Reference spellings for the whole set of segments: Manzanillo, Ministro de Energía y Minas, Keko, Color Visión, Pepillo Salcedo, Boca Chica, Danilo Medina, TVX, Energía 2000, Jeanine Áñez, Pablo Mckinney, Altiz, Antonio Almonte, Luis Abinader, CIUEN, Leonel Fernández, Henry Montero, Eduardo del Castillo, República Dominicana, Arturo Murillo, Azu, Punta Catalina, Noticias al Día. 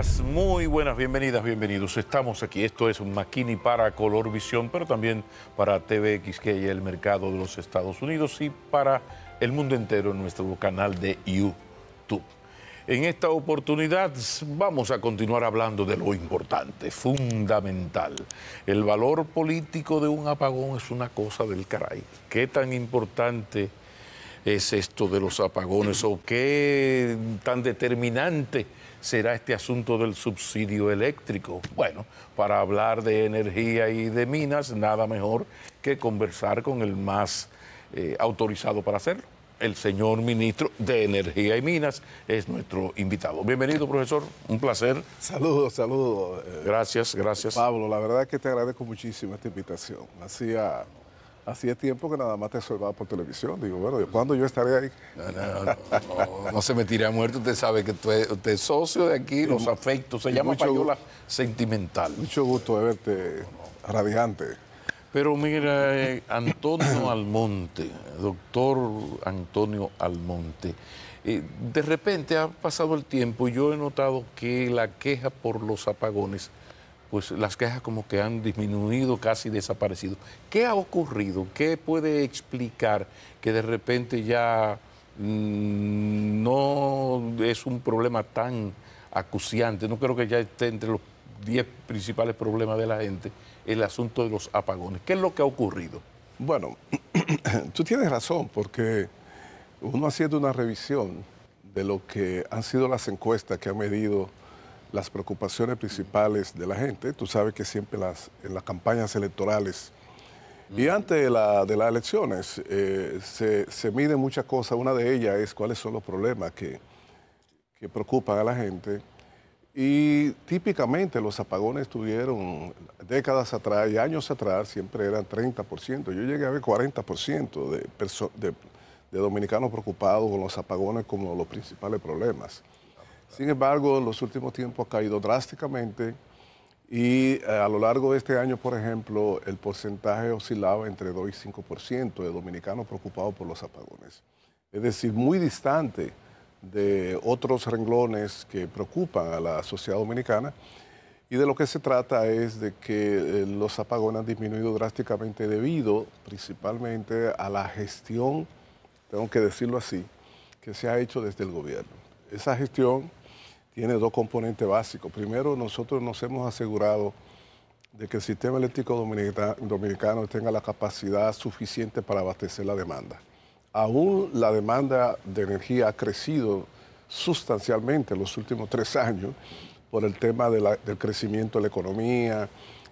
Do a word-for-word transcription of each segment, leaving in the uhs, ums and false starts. buenas, muy buenas, bienvenidas, bienvenidos. Estamos aquí, esto es un Mckinney para Color Visión, pero también para T V X, que es el mercado de los Estados Unidos, y para el mundo entero en nuestro canal de YouTube. En esta oportunidad vamos a continuar hablando de lo importante, fundamental. El valor político de un apagón es una cosa del caray. ¿Qué tan importante es esto de los apagones o qué tan determinante será este asunto del subsidio eléctrico? Bueno, para hablar de energía y de minas, nada mejor que conversar con el más eh, autorizado para hacerlo. El señor ministro de Energía y Minas es nuestro invitado. Bienvenido, profesor. Un placer. Saludos, saludos. Gracias, gracias. Pablo, la verdad es que te agradezco muchísimo esta invitación. Hacía, hacía tiempo que nada más te observaba por televisión. Digo, bueno, ¿cuándo yo estaré ahí? No, no, no, no, no se me tire a muerto. Usted sabe que usted es socio de aquí, los afectos. Se llama payola sentimental. Mucho gusto de verte, radiante. Pero mira, eh, Antonio Almonte, doctor Antonio Almonte, eh, de repente ha pasado el tiempo y yo he notado que la queja por los apagones, pues las quejas como que han disminuido, casi desaparecido. ¿Qué ha ocurrido? ¿Qué puede explicar que de repente ya mmm, no es un problema tan acuciante? No creo que ya esté entre los diez principales problemas de la gente el asunto de los apagones. ¿Qué es lo que ha ocurrido? Bueno, tú tienes razón, porque uno haciendo una revisión de lo que han sido las encuestas que han medido las preocupaciones principales de la gente, tú sabes que siempre las, en las campañas electorales mm. y antes de, la, de las elecciones eh, se, se miden muchas cosas. Una de ellas es cuáles son los problemas que, que preocupan a la gente. Y típicamente los apagones tuvieron décadas atrás y años atrás, siempre eran treinta por ciento. Yo llegué a ver cuarenta por ciento de, de, de dominicanos preocupados con los apagones como los principales problemas. Sin embargo, en los últimos tiempos ha caído drásticamente y a lo largo de este año, por ejemplo, el porcentaje oscilaba entre dos y cinco por ciento de dominicanos preocupados por los apagones. Es decir, muy distante de otros renglones que preocupan a la sociedad dominicana, y de lo que se trata es de que eh, los apagones han disminuido drásticamente debido principalmente a la gestión, tengo que decirlo así, que se ha hecho desde el gobierno. Esa gestión tiene dos componentes básicos. Primero, nosotros nos hemos asegurado de que el sistema eléctrico dominica, dominicano tenga la capacidad suficiente para abastecer la demanda. Aún la demanda de energía ha crecido sustancialmente en los últimos tres años por el tema de la, del crecimiento de la economía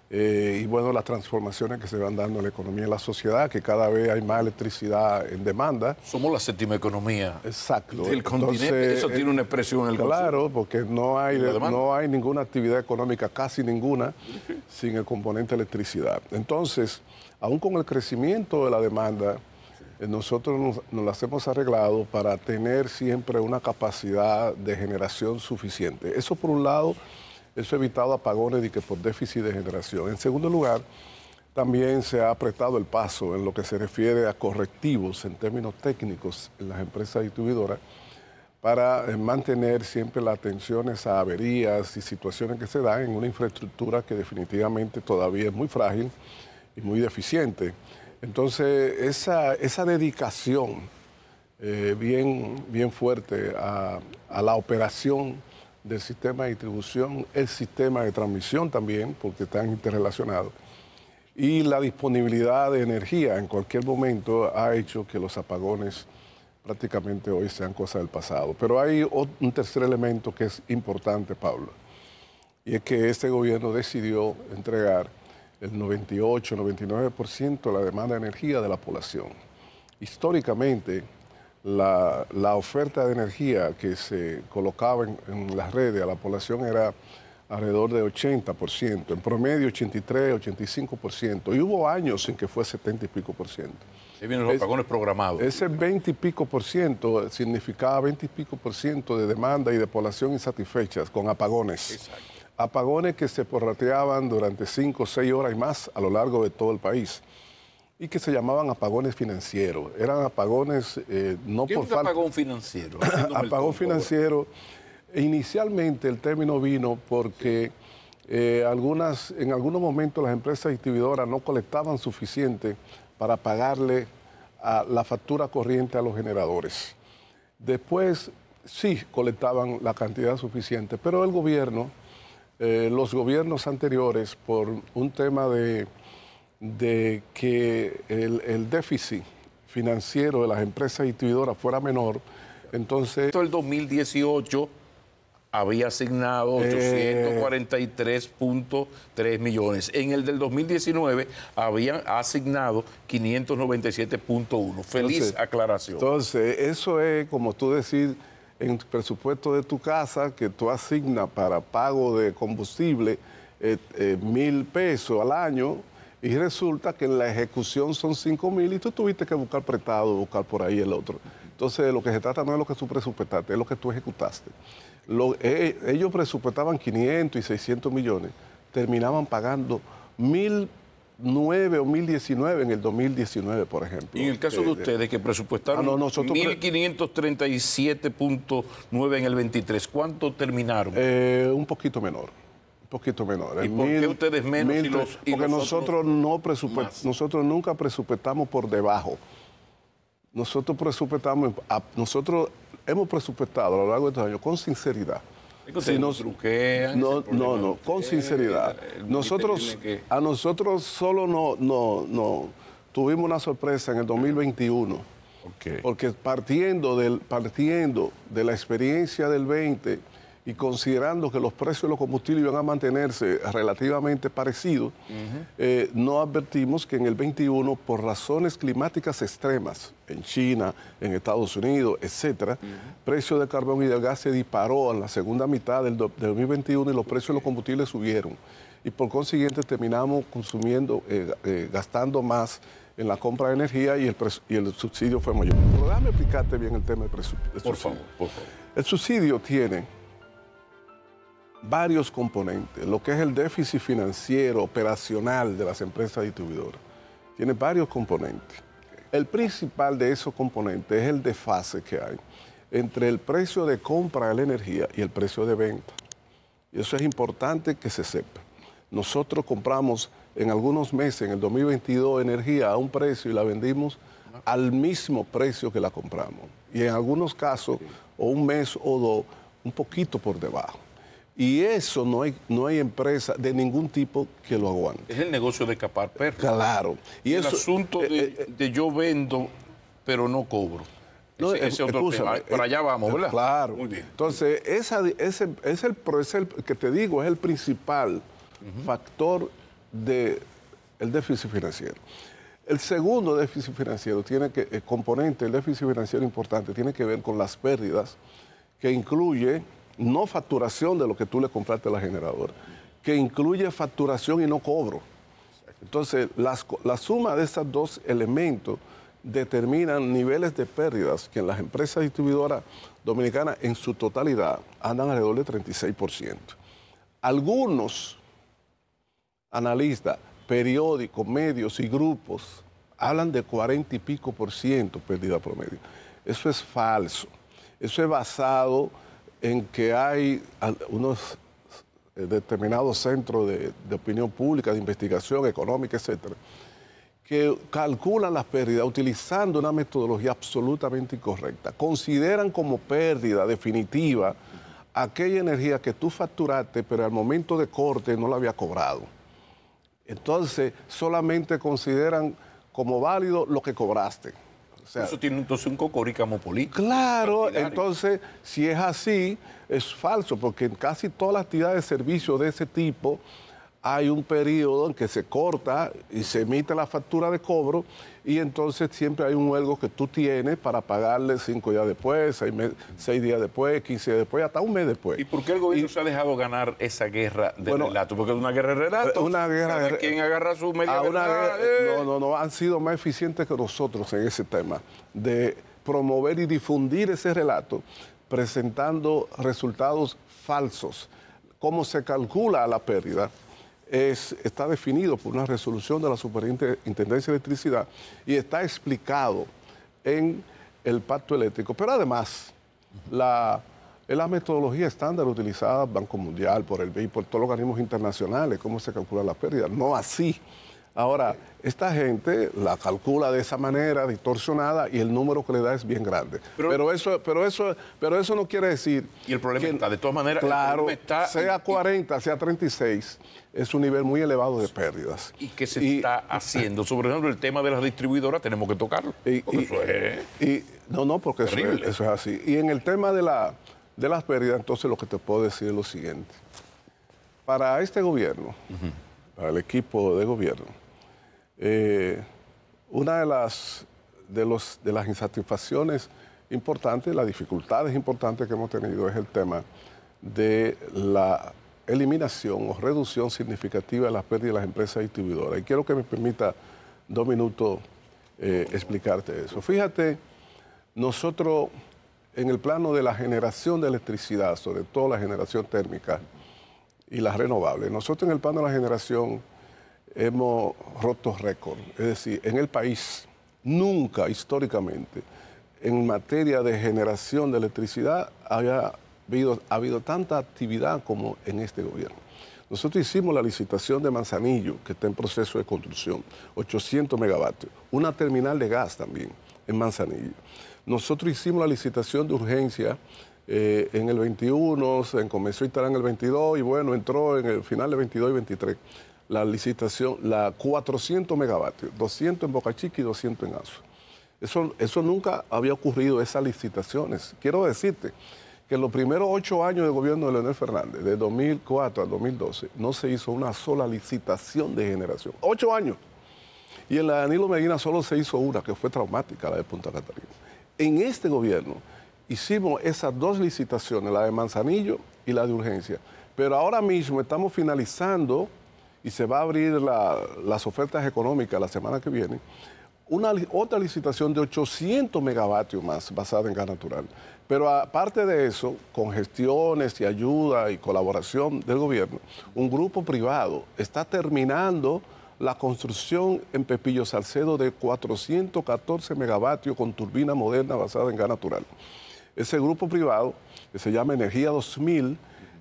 eh, y bueno, las transformaciones que se van dando en la economía y en la sociedad, que cada vez hay más electricidad en demanda. Somos la séptima economía. Exacto. Del Entonces, continente, eso tiene una expresión en el Claro, consumo. Porque no hay, no hay ninguna actividad económica, casi ninguna, sin el componente electricidad. Entonces, aún con el crecimiento de la demanda, nosotros nos, nos las hemos arreglado para tener siempre una capacidad de generación suficiente. Eso por un lado, eso ha evitado apagones y que por déficit de generación. En segundo lugar, también se ha apretado el paso en lo que se refiere a correctivos en términos técnicos en las empresas distribuidoras para mantener siempre las atenciones a averías y situaciones que se dan en una infraestructura que definitivamente todavía es muy frágil y muy deficiente. Entonces, esa, esa dedicación eh, bien, bien fuerte a, a la operación del sistema de distribución, el sistema de transmisión también, porque están interrelacionados, y la disponibilidad de energía en cualquier momento ha hecho que los apagones prácticamente hoy sean cosas del pasado. Pero hay otro, un tercer elemento que es importante, Pablo, y es que este gobierno decidió entregar el noventa y ocho, noventa y nueve por ciento de la demanda de energía de la población. Históricamente, la, la oferta de energía que se colocaba en, en las redes a la población era alrededor de ochenta por ciento, en promedio ochenta y tres, ochenta y cinco por ciento, y hubo años en que fue setenta y pico por ciento. Ahí vienen los apagones programados. Ese veinte y pico por ciento significaba veinte y pico por ciento de demanda y de población insatisfechas con apagones. Exacto. Apagones que se prorrateaban durante cinco o seis horas y más a lo largo de todo el país y que se llamaban apagones financieros. Eran apagones eh, no ¿Qué por falta... ¿Qué es un apagón financiero? Apagón tiempo, financiero Inicialmente el término vino porque eh, algunas, en algunos momentos las empresas distribuidoras no colectaban suficiente para pagarle a la factura corriente a los generadores. Después sí colectaban la cantidad suficiente, pero el gobierno, eh, los gobiernos anteriores, por un tema de, de que el, el déficit financiero de las empresas distribuidoras fuera menor, entonces... El dos mil dieciocho había asignado ochocientos cuarenta y tres punto tres millones. En el del dos mil diecinueve habían asignado quinientos noventa y siete punto uno. Feliz entonces, aclaración. Entonces, eso es como tú decir en el presupuesto de tu casa que tú asignas para pago de combustible eh, eh, mil pesos al año y resulta que en la ejecución son cinco mil y tú tuviste que buscar prestado, buscar por ahí el otro. Entonces, lo que se trata no es lo que tú presupuestaste, es lo que tú ejecutaste. Lo, eh, ellos presupuestaban quinientos y seiscientos millones, terminaban pagando mil nueve o mil diecinueve en el dos mil diecinueve, por ejemplo. Y en el caso eh, de ustedes, que presupuestaron ah, no, mil quinientos treinta y siete punto nueve en el veintitrés, ¿cuánto terminaron? Eh, un poquito menor, un poquito menor. ¿Y por mil, qué ustedes menos? Mil, y los, y porque nosotros, no nosotros nunca presupuestamos por debajo. Nosotros presupuestamos, nosotros hemos presupuestado a lo largo de estos años con sinceridad. Es que si nos truquean, no, no, no, truquean, con sinceridad. Nosotros, que... a nosotros solo no, no, no, tuvimos una sorpresa en el dos mil veintiuno. Okay. Porque partiendo, del, partiendo de la experiencia del veinte y considerando que los precios de los combustibles iban a mantenerse relativamente parecidos, uh-huh. eh, no advertimos que en el veintiuno, por razones climáticas extremas, en China, en Estados Unidos, etcétera, uh-huh. precio de carbón y del gas se disparó en la segunda mitad del, del dos mil veintiuno y los precios de los combustibles subieron. Y por consiguiente terminamos consumiendo, eh, eh, gastando más en la compra de energía y el, y el subsidio fue mayor. Pero déjame explicarte bien el tema del presupuesto. Por favor, por favor. El subsidio tiene varios componentes, lo que es el déficit financiero operacional de las empresas distribuidoras. Tiene varios componentes. El principal de esos componentes es el desfase que hay entre el precio de compra de la energía y el precio de venta. Y eso es importante que se sepa. Nosotros compramos en algunos meses, en el dos mil veintidós, energía a un precio y la vendimos al mismo precio que la compramos. Y en algunos casos, o un mes o dos, un poquito por debajo. Y eso no hay, no hay empresa de ningún tipo que lo aguante. Es el negocio de capar perros. Claro. Y el eso, asunto de, eh, de yo vendo, pero no cobro. No, ese, ese otro tema. Para allá vamos, ¿verdad? Claro. Muy bien. Entonces, esa, ese, es el, es el que te digo, es el principal uh-huh. factor del déficit financiero. El segundo déficit financiero, tiene que, el componente del déficit financiero importante, tiene que ver con las pérdidas, que incluye... no facturación de lo que tú le compraste a la generadora, que incluye facturación y no cobro. Entonces, las, la suma de esos dos elementos determinan niveles de pérdidas que en las empresas distribuidoras dominicanas en su totalidad andan alrededor del treinta y seis por ciento. Algunos analistas, periódicos, medios y grupos hablan de cuarenta y pico por ciento pérdida promedio. Eso es falso. Eso es basado... en que hay unos determinados centros de, de opinión pública, de investigación económica, etcétera, que calculan las pérdidas utilizando una metodología absolutamente incorrecta. Consideran como pérdida definitiva aquella energía que tú facturaste, pero al momento de corte no la había cobrado. Entonces, solamente consideran como válido lo que cobraste. O sea, eso tiene entonces un cocorícamo político. Claro, partidario. Entonces, si es así, es falso, porque en casi todas las actividades de servicio de ese tipo hay un periodo en que se corta y se emite la factura de cobro y entonces siempre hay un huelgo que tú tienes para pagarle cinco días después, seis, mes, seis días después, quince días después, hasta un mes después. ¿Y por qué el gobierno y, se ha dejado ganar esa guerra de bueno, relato? Porque es una guerra de relato. Una guerra de quien agarra su media verdad, guerra, eh. No, no, no, han sido más eficientes que nosotros en ese tema de promover y difundir ese relato presentando resultados falsos. Cómo se calcula la pérdida Es, está definido por una resolución de la Superintendencia de Electricidad y está explicado en el pacto eléctrico. Pero además, la, Es la metodología estándar utilizada por el Banco Mundial, por el B I, por todos los organismos internacionales, cómo se calcula la pérdida, no así. Ahora, esta gente la calcula de esa manera, distorsionada, y el número que le da es bien grande. Pero, pero, eso, pero, eso, pero eso no quiere decir... Y el problema que, está, de todas maneras... Claro, está sea en, cuarenta, y, sea treinta y seis, es un nivel muy elevado de pérdidas. ¿Y qué se y, está haciendo? Sobre ejemplo, el tema de las distribuidoras, tenemos que tocarlo. Y, y, eso es... Y, no, no, porque eso es, eso es así. Y en el tema de, la, de las pérdidas, entonces lo que te puedo decir es lo siguiente. Para este gobierno, uh-huh. para el equipo de gobierno, Eh, una de las, de, los, de las insatisfacciones importantes, las dificultades importantes que hemos tenido es el tema de la eliminación o reducción significativa de las pérdidas de las empresas distribuidoras. Y quiero que me permita dos minutos eh, explicarte eso. Fíjate, nosotros en el plano de la generación de electricidad, sobre todo la generación térmica y las renovables, nosotros en el plano de la generación hemos roto récord, es decir, en el país nunca históricamente en materia de generación de electricidad había habido, ha habido tanta actividad como en este gobierno. Nosotros hicimos la licitación de Manzanillo, que está en proceso de construcción, ochocientos megavatios, una terminal de gas también en Manzanillo. Nosotros hicimos la licitación de urgencia eh, en el veintiuno, se comenzó a instalar en el veintidós y bueno, entró en el final del veintidós y veintitrés. La licitación, la cuatrocientos megavatios, doscientos en Boca Chica y doscientos en Azu. Eso, eso nunca había ocurrido, esas licitaciones. Quiero decirte que en los primeros ocho años del gobierno de Leonel Fernández, de dos mil cuatro al dos mil doce, no se hizo una sola licitación de generación. Ocho años. Y en la de Danilo Medina solo se hizo una, que fue traumática, la de Punta Catalina. En este gobierno hicimos esas dos licitaciones, la de Manzanillo y la de urgencia. Pero ahora mismo estamos finalizando... y se va a abrir la, las ofertas económicas la semana que viene, una, otra licitación de ochocientos megavatios más basada en gas natural. Pero aparte de eso, con gestiones y ayuda y colaboración del gobierno, un grupo privado está terminando la construcción en Pepillo Salcedo de cuatrocientos catorce megavatios con turbina moderna basada en gas natural. Ese grupo privado, que se llama Energía dos mil,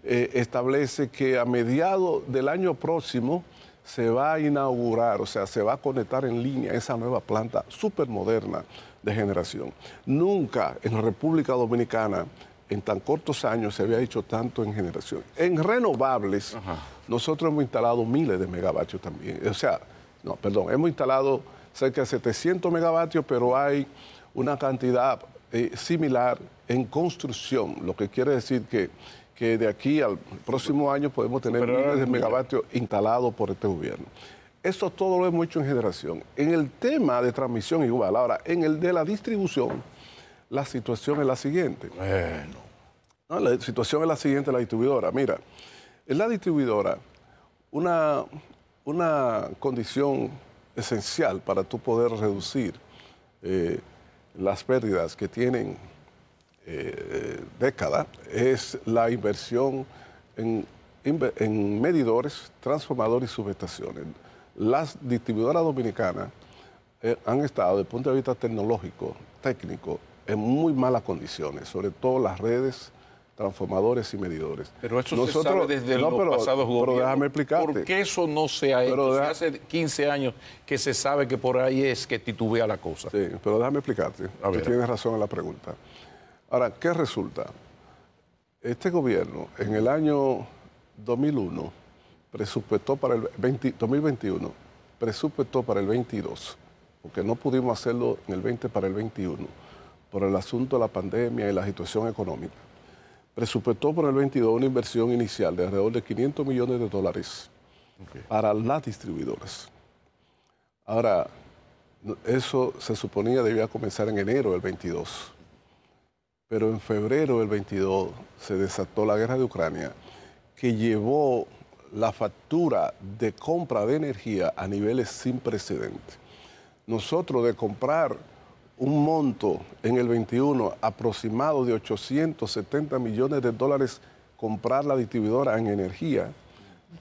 Eh, establece que a mediados del año próximo se va a inaugurar, o sea, se va a conectar en línea esa nueva planta supermoderna de generación. Nunca en la República Dominicana, en tan cortos años, se había hecho tanto en generación. En renovables, ajá, nosotros hemos instalado miles de megavatios también. O sea, no, perdón, hemos instalado cerca de setecientos megavatios, pero hay una cantidad eh, similar en construcción, lo que quiere decir que que de aquí al próximo año podemos tener pero, miles de megavatios instalados por este gobierno. Eso todo lo hemos hecho en generación. En el tema de transmisión igual. Ahora, en el de la distribución, la situación es la siguiente. Bueno. No, la situación es la siguiente de la distribuidora. Mira, en la distribuidora, una, una condición esencial para tú poder reducir eh, las pérdidas que tienen... Eh, década, es la inversión en, en medidores, transformadores y subestaciones. Las distribuidoras dominicanas eh, han estado, desde el punto de vista tecnológico, técnico, en muy malas condiciones, sobre todo las redes, transformadores y medidores. Pero eso nosotros, se sabe desde no, los pero, pasados gobiernos. Pero déjame explicarte. ¿Por qué eso no se ha hecho? Deja... Hace quince años que se sabe que por ahí es que titubea la cosa. Sí, pero déjame explicarte. A ver. Tú tienes razón en la pregunta. Ahora, ¿qué resulta? Este gobierno, en el año dos mil uno, presupuestó para el veinte, dos mil veintiuno, presupuestó para el veintidós, porque no pudimos hacerlo en el veinte para el veintiuno, por el asunto de la pandemia y la situación económica. Presupuestó para el veintidós una inversión inicial de alrededor de quinientos millones de dólares okay. para las distribuidoras. Ahora, eso se suponía debía comenzar en enero del veintidós. Pero en febrero del veintidós se desató la guerra de Ucrania, que llevó la factura de compra de energía a niveles sin precedentes. Nosotros de comprar un monto en el veintiuno aproximado de ochocientos setenta millones de dólares, comprar la distribuidora en energía,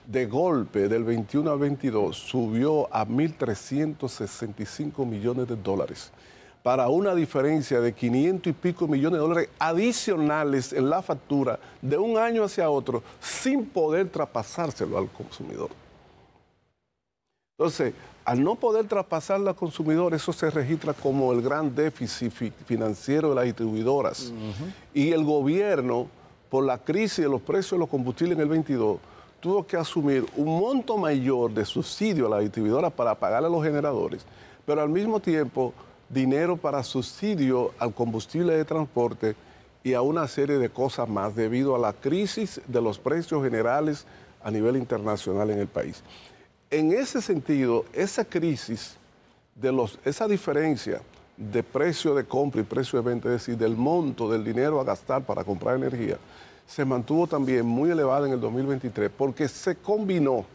de golpe del veintiuno al veintidós subió a mil trescientos sesenta y cinco millones de dólares. para una diferencia de quinientos y pico millones de dólares adicionales en la factura de un año hacia otro, sin poder traspasárselo al consumidor. Entonces, al no poder traspasarlo al consumidor, eso se registra como el gran déficit fi financiero de las distribuidoras. Uh-huh. Y el gobierno, por la crisis de los precios de los combustibles en el veintidós, tuvo que asumir un monto mayor de subsidio a las distribuidoras para pagarle a los generadores, pero al mismo tiempo dinero para subsidio al combustible de transporte y a una serie de cosas más debido a la crisis de los precios generales a nivel internacional en el país. En ese sentido, esa crisis, de los, esa diferencia de precio de compra y precio de venta, es decir, del monto del dinero a gastar para comprar energía, se mantuvo también muy elevada en el dos mil veintitrés porque se combinó,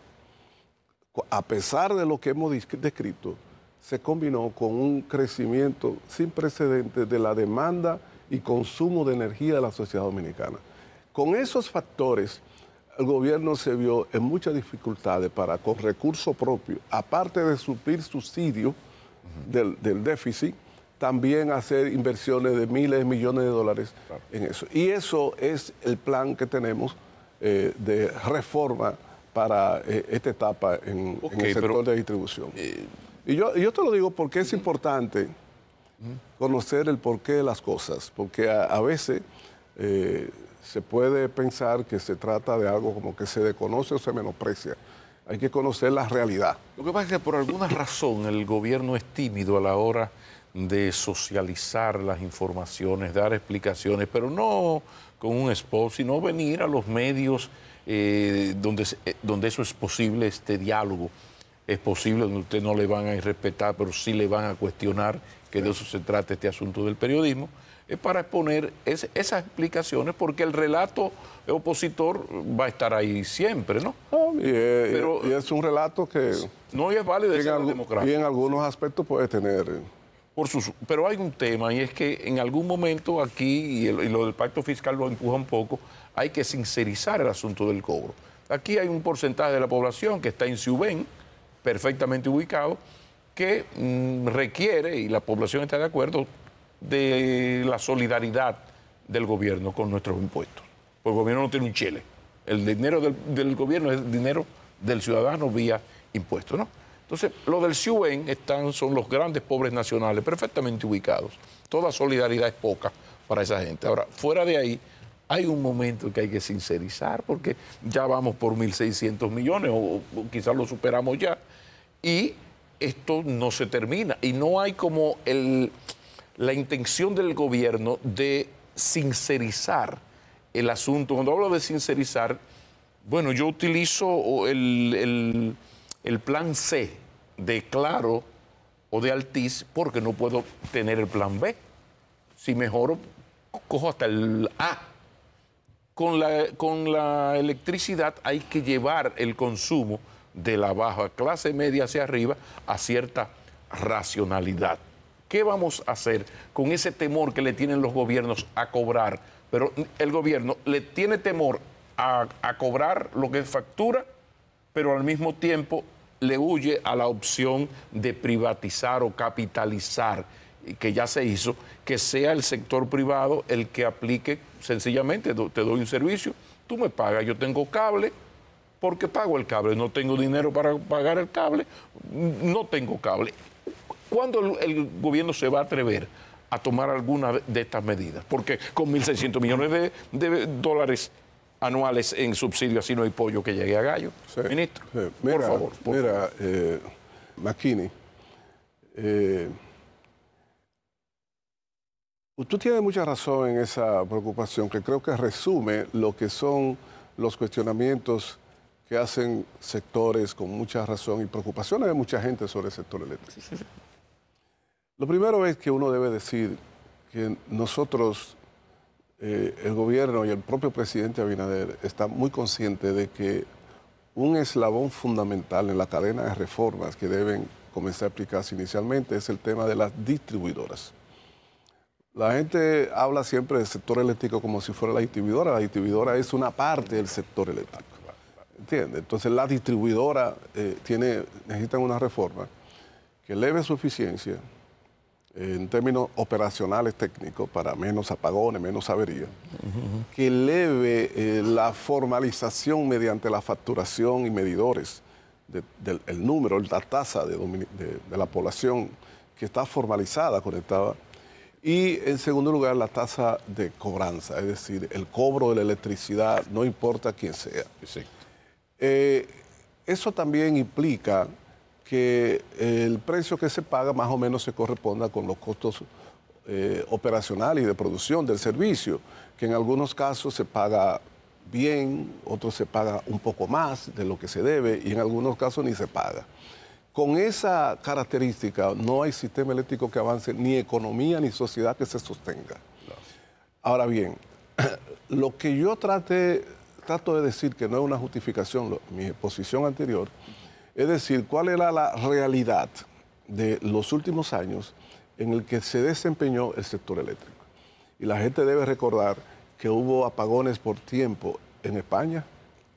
a pesar de lo que hemos descrito, se combinó con un crecimiento sin precedentes de la demanda y consumo de energía de la sociedad dominicana. Con esos factores, el gobierno se vio en muchas dificultades para, con recursos propios, aparte de suplir subsidio del, del déficit, también hacer inversiones de miles de millones de dólares claro. en eso. Y eso es el plan que tenemos eh, de reforma para eh, esta etapa en, okay, en el sector pero, de distribución. Eh, y yo, yo te lo digo porque es importante conocer el porqué de las cosas, porque a, a veces... Eh, se puede pensar que se trata de algo como que se desconoce o se menosprecia. Hay que conocer la realidad. Lo que pasa es que por alguna razón el gobierno es tímido a la hora de socializar las informaciones, dar explicaciones, pero no con un spot, sino venir a los medios eh, donde, donde eso es posible, este diálogo es posible, donde usted no le van a irrespetar, pero sí le van a cuestionar, que de eso se trata este asunto del periodismo. Es para exponer es, esas explicaciones, porque el relato opositor va a estar ahí siempre, ¿no? Oh, y, es, Pero, y es un relato que... No es válido de ser democrático. Y en algunos aspectos puede tener... Por sus, pero hay un tema, y es que en algún momento aquí, y, el, y lo del pacto fiscal lo empuja un poco, hay que sincerizar el asunto del cobro. Aquí hay un porcentaje de la población que está en CIUEN, perfectamente ubicado, que mm, requiere, y la población está de acuerdo, de la solidaridad del gobierno con nuestros impuestos. Porque el gobierno no tiene un chile. El dinero del, del gobierno es el dinero del ciudadano vía impuestos, ¿no? Entonces, lo del CIUEN están, son los grandes pobres nacionales, perfectamente ubicados. Toda solidaridad es poca para esa gente. Ahora, fuera de ahí, hay un momento que hay que sincerizar, porque ya vamos por mil seiscientos millones, o, o quizás lo superamos ya, y esto no se termina. Y no hay como el... la intención del gobierno de sincerizar el asunto. Cuando hablo de sincerizar, bueno, yo utilizo el, el, el plan C de Claro o de Altiz porque no puedo tener el plan B. Si mejoro, cojo hasta el A. Con la, con la electricidad hay que llevar el consumo de la baja clase media hacia arriba a cierta racionalidad. ¿Qué vamos a hacer con ese temor que le tienen los gobiernos a cobrar? Pero el gobierno le tiene temor a, a cobrar lo que factura, pero al mismo tiempo le huye a la opción de privatizar o capitalizar, que ya se hizo, que sea el sector privado el que aplique sencillamente, te doy un servicio, tú me pagas, yo tengo cable, ¿por qué pago el cable? No tengo dinero para pagar el cable, no tengo cable. ¿Cuándo el gobierno se va a atrever a tomar alguna de estas medidas? Porque con mil seiscientos millones de, de dólares anuales en subsidio, así no hay pollo que llegue a gallo. Sí, ministro, sí. Mira, por favor. Por mira, favor. Eh, Mckinney, eh, usted tiene mucha razón en esa preocupación, que creo que resume lo que son los cuestionamientos que hacen sectores con mucha razón y preocupaciones de mucha gente sobre el sector eléctrico. Sí, sí. Lo primero es que uno debe decir que nosotros, eh, el gobierno y el propio presidente Abinader, está muy consciente de que un eslabón fundamental en la cadena de reformas que deben comenzar a aplicarse inicialmente es el tema de las distribuidoras. La gente habla siempre del sector eléctrico como si fuera la distribuidora. La distribuidora es una parte del sector eléctrico. ¿Entiende? Entonces la distribuidora eh, tiene, necesitan una reforma que eleve su eficiencia, en términos operacionales técnicos, para menos apagones, menos averías, uh-huh. que eleve eh, la formalización mediante la facturación y medidores del de, de, número, la tasa de, de, de la población que está formalizada, conectada. Y en segundo lugar, la tasa de cobranza, es decir, el cobro de la electricidad, no importa quién sea. Sí. Eh, eso también implica que el precio que se paga más o menos se corresponda con los costos eh, operacionales y de producción del servicio, que en algunos casos se paga bien, otros se paga un poco más de lo que se debe y en algunos casos ni se paga. Con esa característica no hay sistema eléctrico que avance, ni economía ni sociedad que se sostenga. No. Ahora bien, lo que yo trate, trato de decir, que no es una justificación, lo, mi exposición anterior, es decir, cuál era la realidad de los últimos años en el que se desempeñó el sector eléctrico. Y la gente debe recordar que hubo apagones por tiempo en España,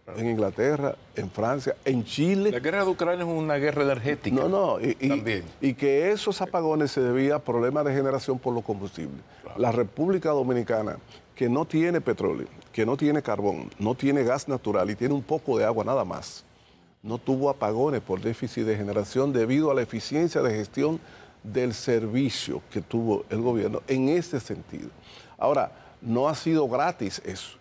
claro. en Inglaterra, en Francia, en Chile. La guerra de Ucrania es una guerra energética. No, no, y, y, también. y que esos apagones se debían a problemas de generación por los combustibles. Claro. La República Dominicana, que no tiene petróleo, que no tiene carbón, no tiene gas natural y tiene un poco de agua nada más, no tuvo apagones por déficit de generación debido a la eficiencia de gestión del servicio que tuvo el gobierno en ese sentido. Ahora, no ha sido gratis eso.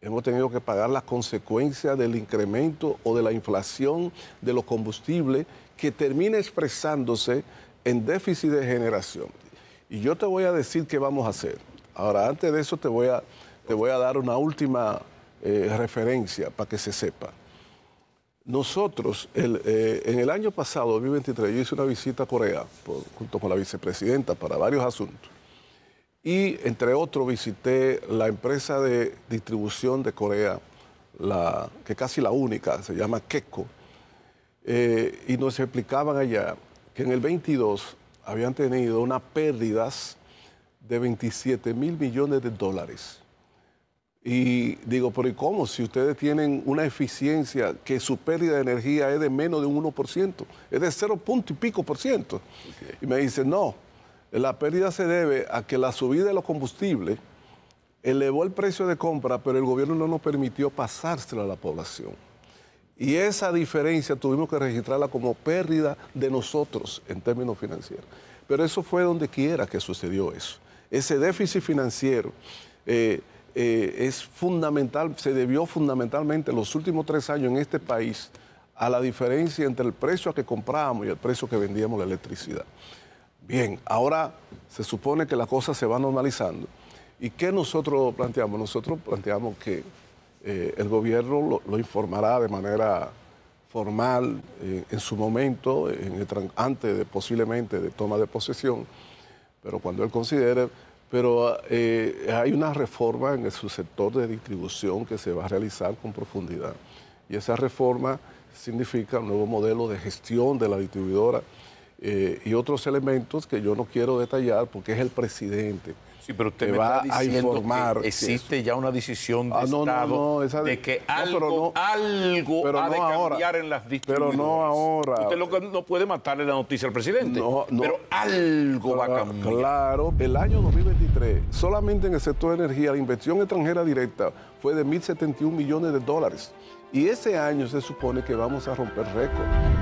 Hemos tenido que pagar las consecuencias del incremento o de la inflación de los combustibles que termina expresándose en déficit de generación. Y yo te voy a decir qué vamos a hacer. Ahora, antes de eso te voy a, te voy a dar una última eh, referencia para que se sepa. Nosotros, el, eh, en el año pasado, dos mil veintitrés, yo hice una visita a Corea por, junto con la vicepresidenta para varios asuntos. Y, entre otros, visité la empresa de distribución de Corea, la, que casi la única, se llama Keko. Eh, y nos explicaban allá que en el veintidós habían tenido unas pérdidas de veintisiete mil millones de dólares. Y digo, pero ¿y cómo? Si ustedes tienen una eficiencia que su pérdida de energía es de menos de un uno por ciento, es de cero punto y pico por ciento. Okay. Y me dicen, no, la pérdida se debe a que la subida de los combustibles elevó el precio de compra, pero el gobierno no nos permitió pasársela a la población. Y esa diferencia tuvimos que registrarla como pérdida de nosotros en términos financieros. Pero eso fue donde quiera que sucedió eso. Ese déficit financiero... Eh, Eh, es fundamental, se debió fundamentalmente en los últimos tres años en este país a la diferencia entre el precio a que comprábamos y el precio que vendíamos la electricidad. Bien, ahora se supone que la cosa se va normalizando. ¿Y qué nosotros planteamos? Nosotros planteamos que eh, el gobierno lo, lo informará de manera formal eh, en su momento, en el, antes de, posiblemente de toma de posesión, pero cuando él considere... Pero eh, hay una reforma en el subsector de distribución que se va a realizar con profundidad. Y esa reforma significa un nuevo modelo de gestión de la distribuidora eh, y otros elementos que yo no quiero detallar porque es el presidente. Sí, pero usted me va está a informar. Que existe que ya una decisión de ah, no, Estado no, no, esa de, de que no, algo, no, algo pero ha no de cambiar ahora, en las distribuidoras. Pero no ahora. Usted lo, no puede matarle la noticia al presidente, no, no, pero algo claro, va a cambiar. Claro, el año dos mil veintitrés, solamente en el sector de energía, la inversión extranjera directa fue de mil setenta y un millones de dólares. Y ese año se supone que vamos a romper récord.